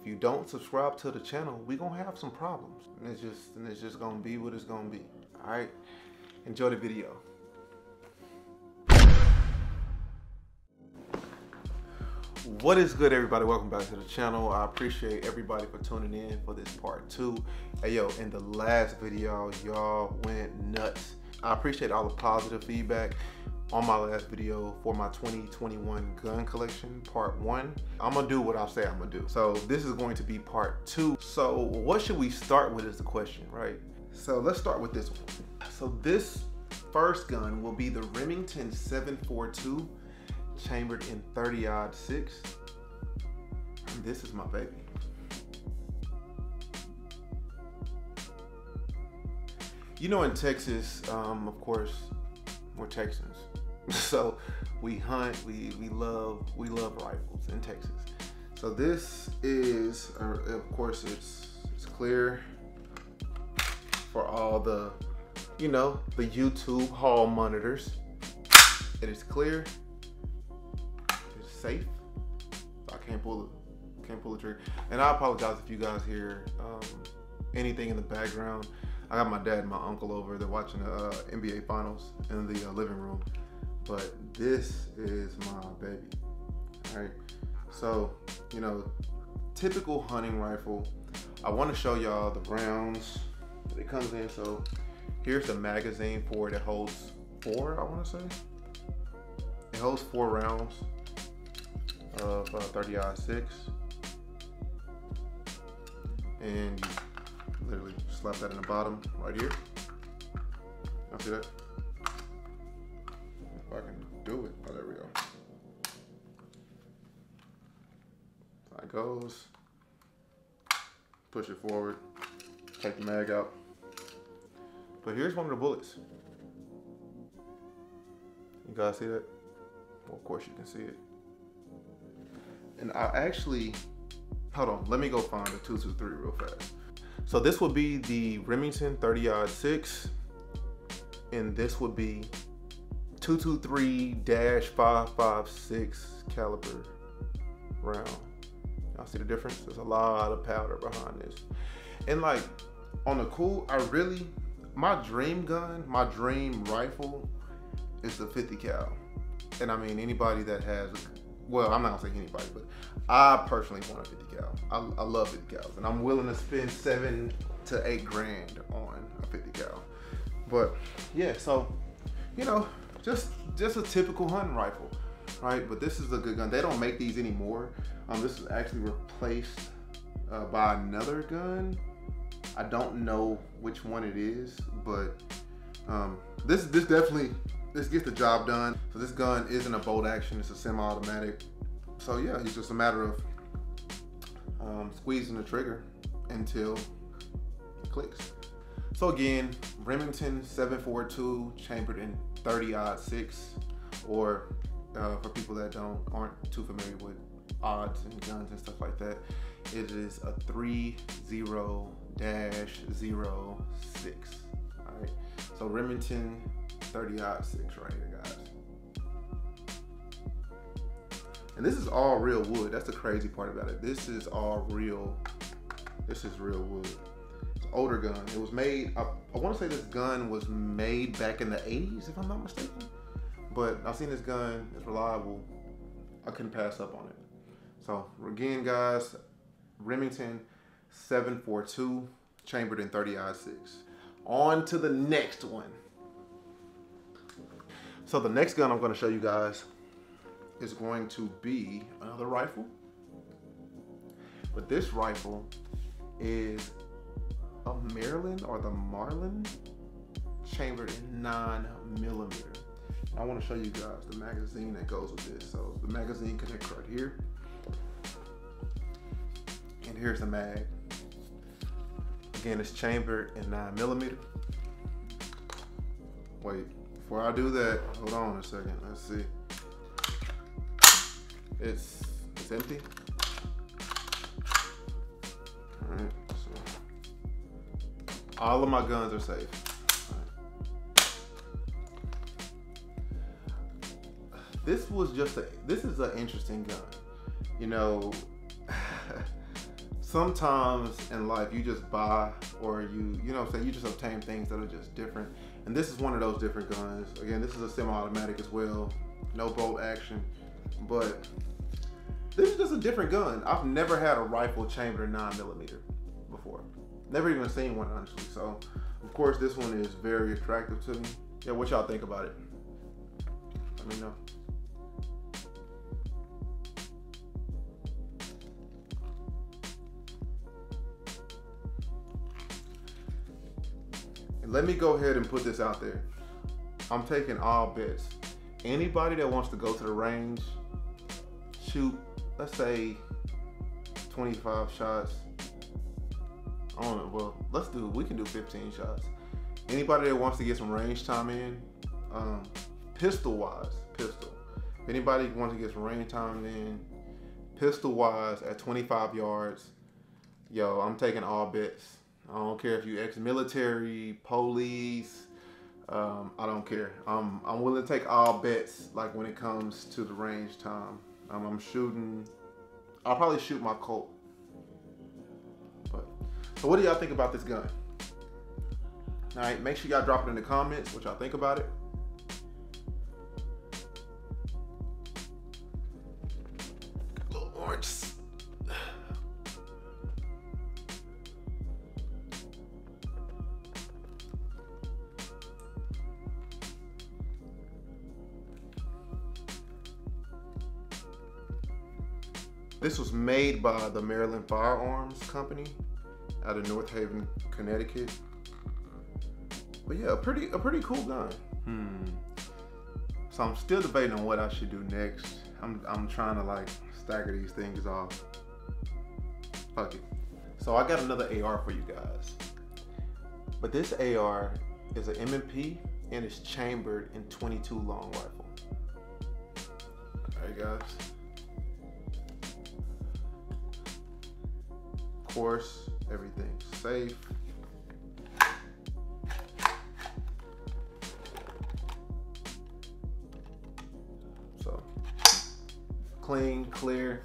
If you don't subscribe to the channel, we're going to have some problems. And it's just going to be what it's going to be. All right? Enjoy the video. What is good, everybody? Welcome back to the channel. I appreciate everybody for tuning in for this part 2. Hey, yo, in the last video, y'all went nuts. I appreciate all the positive feedback on my last video for my 2021 gun collection, part 1. I'm gonna do what I say I'm gonna do. So this is going to be part 2. So what should we start with is the question, right? So let's start with this one. So this first gun will be the Remington 742 chambered in 30-06. This is my baby. You know, in Texas, of course, we're Texans. So we hunt, we love rifles in Texas. So this is, of course, it's clear for all the, you know, the YouTube hall monitors. It is clear, it's safe. So I can't pull the trigger. And I apologize if you guys hear anything in the background. I got my dad and my uncle over. They're watching the NBA finals in the living room. But this is my baby, all right? So, you know, typical hunting rifle. I wanna show y'all the rounds that it comes in. So here's the magazine for it. It holds 4, I wanna say. It holds 4 rounds of 30-06. And you literally slap that in the bottom right here. Y'all see that? If I can do it. Oh, there we go. That goes. Push it forward. Take the mag out. But here's one of the bullets. You guys see that? Well, of course you can see it. And I actually, hold on, let me go find the 223 real fast. So this would be the Remington 30-06, and this would be 223-556 caliber round. Y'all see the difference? There's a lot of powder behind this. And like, on the cool, my dream gun, my dream rifle is the 50 cal. And I mean, anybody that has, well, I'm not gonna say anybody, but I personally want a 50 cal. I love 50 cals, and I'm willing to spend $7,000 to $8,000 on a 50 cal. But yeah, so, you know, just a typical hunting rifle, right? But this is a good gun. They don't make these anymore. This is actually replaced by another gun. I don't know which one it is, but this definitely, this gets the job done. So this gun isn't a bolt action, it's a semi-automatic. So yeah, it's just a matter of squeezing the trigger until it clicks. So again, Remington 742 chambered in 30-06, or for people that aren't too familiar with odds and guns and stuff like that, it is a 30-06. All right, so Remington 30-06 right here, guys. And this is all real wood. That's the crazy part about it. This is all real. This is real wood. It's an older gun. It was made, I want to say this gun was made back in the 80s, if I'm not mistaken. But I've seen this gun. It's reliable. I couldn't pass up on it. So again, guys, Remington 742 chambered in 30-06. On to the next one. So the next gun I'm gonna show you guys is going to be another rifle. But this rifle is a Marlin, or the Marlin, chambered in 9mm. I wanna show you guys the magazine that goes with this. So the magazine connects right here. And here's the mag. Again, it's chambered in 9mm. Wait. Before I do that, hold on a second, let's see. It's empty. All right, so all of my guns are safe. Right. This was just this is an interesting gun. You know, sometimes in life you just buy, or you know what I'm saying, you just obtain things that are just different. And this is one of those different guns. Again, this is a semi-automatic as well, no bolt action, but this is just a different gun. I've never had a rifle chambered 9mm before. Never even seen one, honestly. So of course this one is very attractive to me. Yeah, what y'all think about it? Let me know. And let me go ahead and put this out there. I'm taking all bets. Anybody that wants to go to the range, shoot, let's say 25 shots. I don't know, well, we can do 15 shots. Anybody that wants to get some range time in, pistol wise. If anybody wants to get some range time in, pistol wise at 25 yards, yo, I'm taking all bets. I don't care if you ex-military, police, I don't care. I'm willing to take all bets, like when it comes to the range time. I'll probably shoot my Colt. So what do y'all think about this gun? All right, make sure y'all drop it in the comments what y'all think about it. Little orange. This was made by the Marlin Firearms Company out of North Haven, Connecticut. But yeah, a pretty cool gun. So I'm still debating on what I should do next. I'm trying to like stagger these things off. Fuck it. So I got another AR for you guys. But this AR is an M&P and it's chambered in .22 long rifle. All right, guys. Of course, everything's safe. So clean, clear.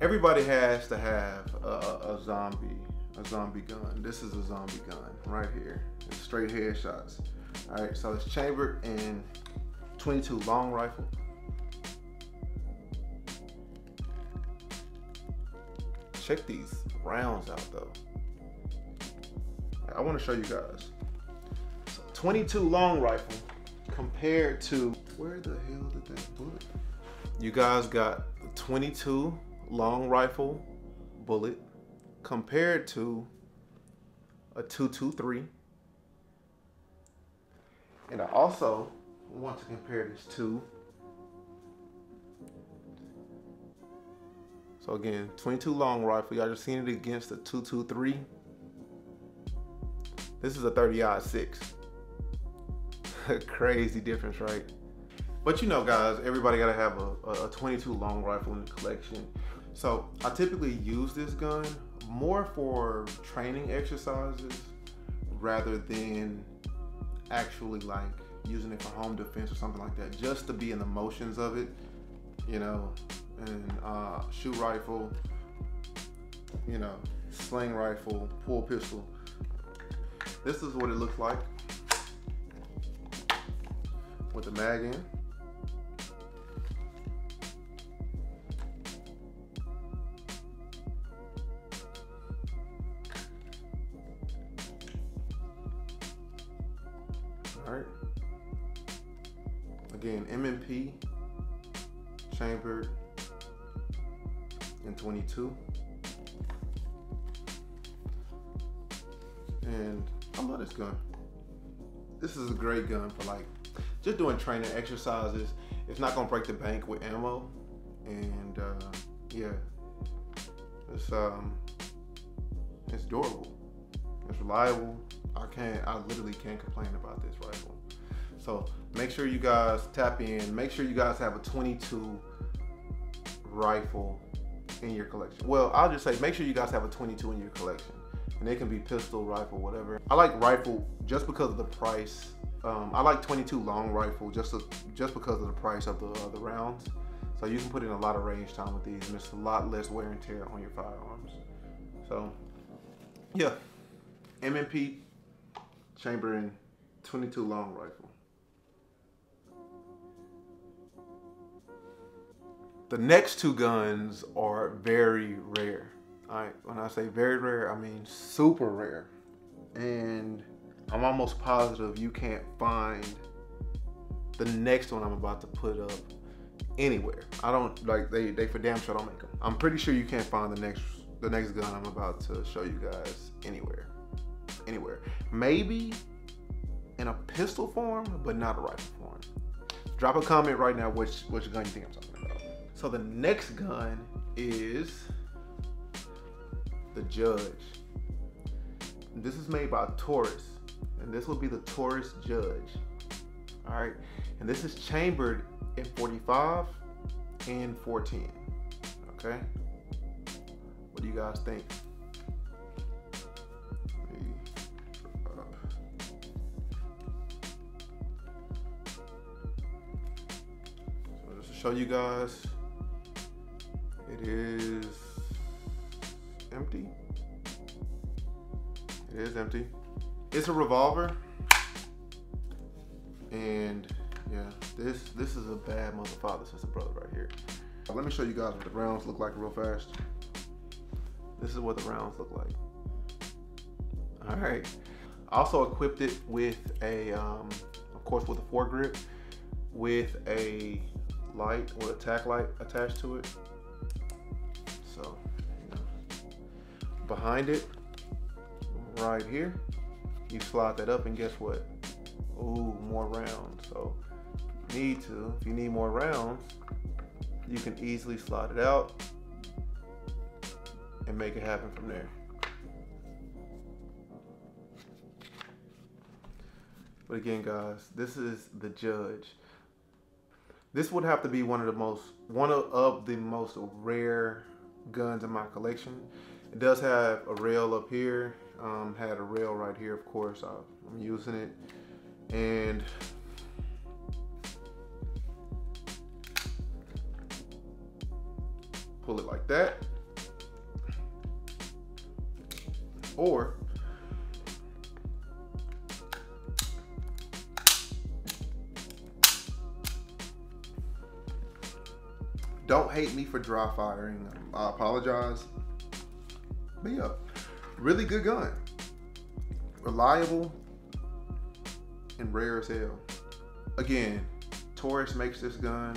Everybody has to have a zombie gun. This is a zombie gun right here. It's straight headshots. All right, so it's chambered in .22 long rifle. Check these rounds out though. I want to show you guys. So .22 long rifle compared to, where the hell did that bullet? You guys got the .22 long rifle bullet compared to a .223. And I also want to compare this to, so again, .22 long rifle, y'all just seen it against the .223. This is a 30-06. Crazy difference, right? But you know, guys, everybody gotta have a .22 long rifle in the collection. So I typically use this gun more for training exercises rather than actually like using it for home defense or something like that, just to be in the motions of it, you know, and shoot rifle, you know, sling rifle, pull pistol. This is what it looks like with the mag in. All right. Again, M&P chambered in .22. And I love this gun. This is a great gun for like just doing training exercises. It's not gonna break the bank with ammo, and yeah, it's durable, it's reliable. I literally can't complain about this rifle. So make sure you guys tap in. Make sure you guys have a .22 rifle in your collection. Well, I'll just say make sure you guys have a .22 in your collection. And they can be pistol, rifle, whatever. I like rifle just because of the price. I like .22 long rifle just because of the price of the rounds. So you can put in a lot of range time with these, and it's a lot less wear and tear on your firearms. So yeah, M&P chambering 22 long rifle. The next two guns are very rare. All right, when I say very rare, I mean super rare. And I'm almost positive you can't find the next one I'm about to put up anywhere. I don't, like, they for damn sure don't make them. I'm pretty sure you can't find the next gun I'm about to show you guys anywhere. Maybe in a pistol form, but not a rifle form. Drop a comment right now which gun you think I'm talking about. So the next gun is the Judge. This is made by Taurus, and this will be the Taurus Judge. All right, and this is chambered in 45 and 410. Okay, what do you guys think? So just to show you guys, it is empty. It is empty. It's a revolver. And yeah, this is a bad motherfucker, sister, brother right here. Let me show you guys what the rounds look like real fast. This is what the rounds look like. All right. Also equipped it with a, of course, with a foregrip, with a light or a tack light attached to it. So, you know, behind it, right here, you slide that up, and guess what? Ooh, more rounds. So if you need more rounds, you can easily slide it out and make it happen from there. But again, guys, this is the Judge. This would have to be one of the most rare guns in my collection. It does have a rail up here. Had a rail right here, of course. I'm using it. And pull it like that, or don't hate me for dry firing, I apologize, but yeah, really good gun, reliable and rare as hell. Again, Taurus makes this gun.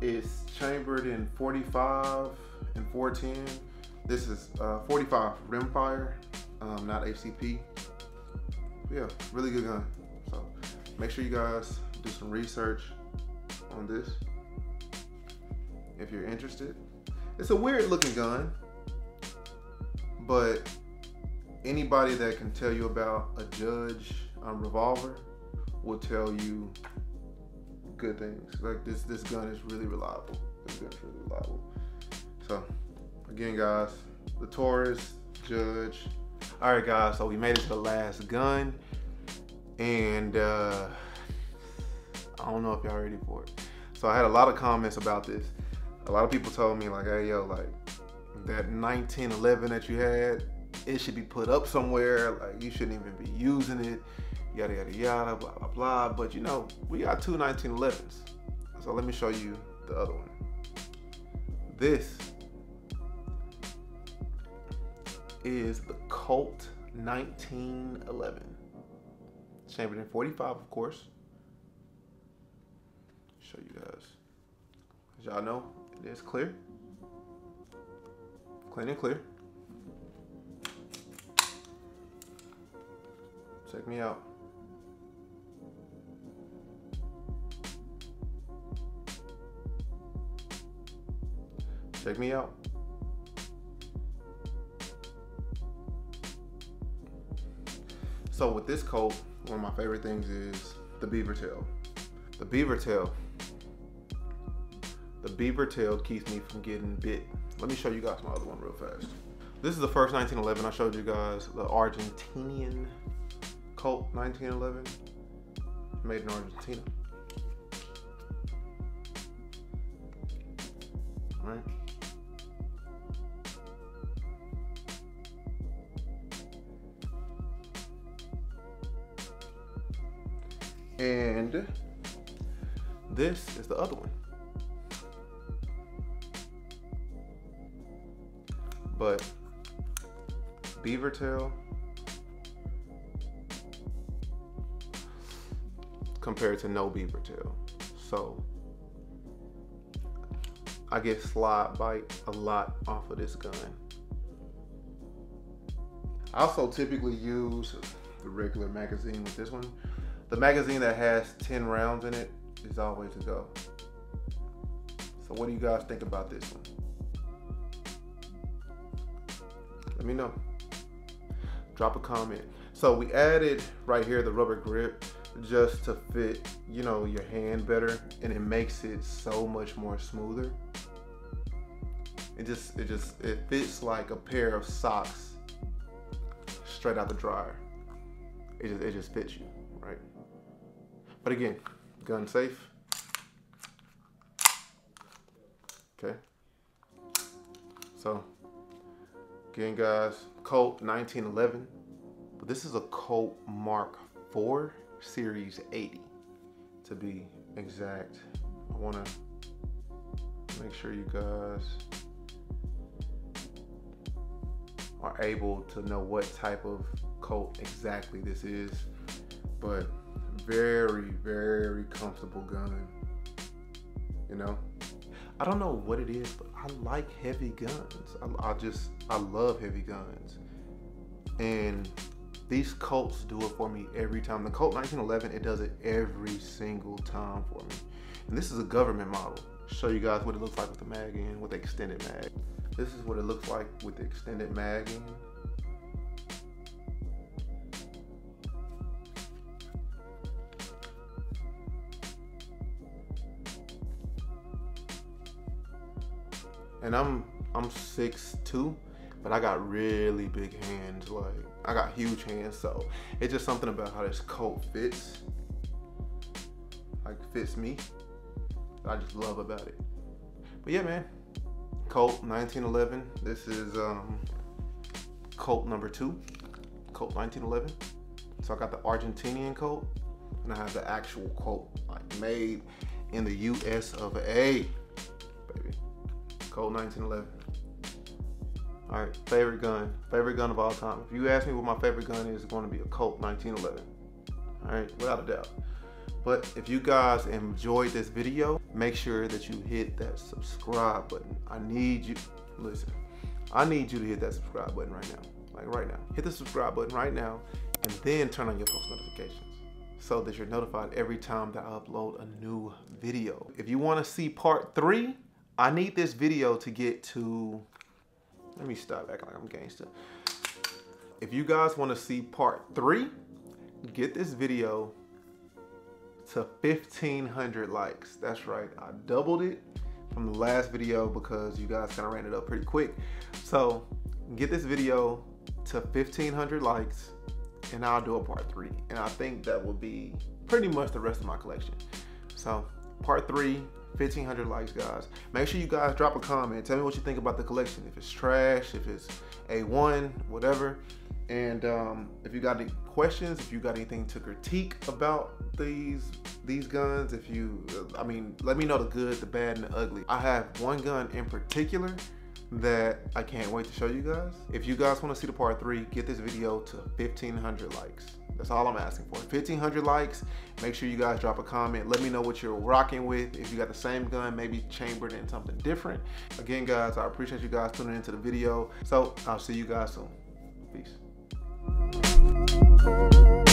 It's chambered in 45 and 410. This is 45 rimfire, not HCP. Yeah, really good gun. So make sure you guys do some research on this if you're interested. It's a weird looking gun, but anybody that can tell you about a Judge revolver will tell you good things. Like this gun is really reliable. This gun's really reliable. So again, guys, the Taurus Judge. All right, guys, so we made it to the last gun, and I don't know if y'all ready for it. So I had a lot of comments about this. A lot of people told me, like, hey, yo, like, that 1911 that you had, it should be put up somewhere. Like, you shouldn't even be using it. Yada, yada, yada, blah, blah, blah. But, you know, we got two 1911s. So let me show you the other one. This is the Colt 1911. Chambered in 45, of course. Show you guys. As y'all know, it is clear. Clean and clear. Check me out. Check me out. So with this Colt, one of my favorite things is the beaver tail. The beaver tail keeps me from getting bit. Let me show you guys my other one real fast. This is the first 1911 I showed you guys, the Argentinian Colt 1911, made in Argentina. All right. And this is the other one. But beaver tail compared to no beaver tail. So I get slide bite a lot off of this gun. I also typically use the regular magazine with this one. The magazine that has 10 rounds in it is always a go. So what do you guys think about this one? Let me know. Drop a comment. So we added right here the rubber grip just to fit, you know, your hand better, and it makes it so much more smoother. It fits like a pair of socks straight out the dryer. It just fits you, right? But again, gun safe. Okay. So again, guys, Colt 1911, but this is a Colt Mark IV Series 80, to be exact. I want to make sure you guys are able to know what type of Colt exactly this is, but very, very comfortable gun, you know? I don't know what it is, but I like heavy guns. I love heavy guns. And these Colts do it for me every time. The Colt 1911, it does it every single time for me. And this is a government model. Show you guys what it looks like with the mag in, with the extended mag. This is what it looks like with the extended mag in. And I'm 6'2", but I got really big hands. Like, I got huge hands, so it's just something about how this Colt fits. Like, fits me. I just love about it. But yeah, man, Colt 1911. This is Colt number 2, Colt 1911. So I got the Argentinian Colt, and I have the actual Colt, like, made in the US of A, baby. Colt 1911. All right, favorite gun of all time. If you ask me what my favorite gun is, it's going to be a Colt 1911. All right, without a doubt. But if you guys enjoyed this video, make sure that you hit that subscribe button. I need you, listen, I need you to hit that subscribe button right now, like right now. Hit the subscribe button right now, and then turn on your post notifications, so that you're notified every time that I upload a new video. If you want to see part 3, I need this video to get to, let me stop acting like I'm gangster. If you guys want to see part 3, get this video to 1,500 likes. That's right, I doubled it from the last video because you guys kind of ran it up pretty quick. So get this video to 1,500 likes and I'll do a part 3. And I think that will be pretty much the rest of my collection. So part 3. 1,500 likes, guys. Make sure you guys drop a comment. Tell me what you think about the collection. If it's trash, if it's A1, whatever. And if you got any questions, if you got anything to critique about these guns, if you, I mean, let me know the good, the bad, and the ugly. I have one gun in particular that I can't wait to show you guys. If you guys want to see the part 3, get this video to 1,500 likes. That's all I'm asking for. 1,500 likes. Make sure you guys drop a comment. Let me know what you're rocking with. If you got the same gun, maybe chambered in something different. Again, guys, I appreciate you guys tuning into the video. So I'll see you guys soon. Peace.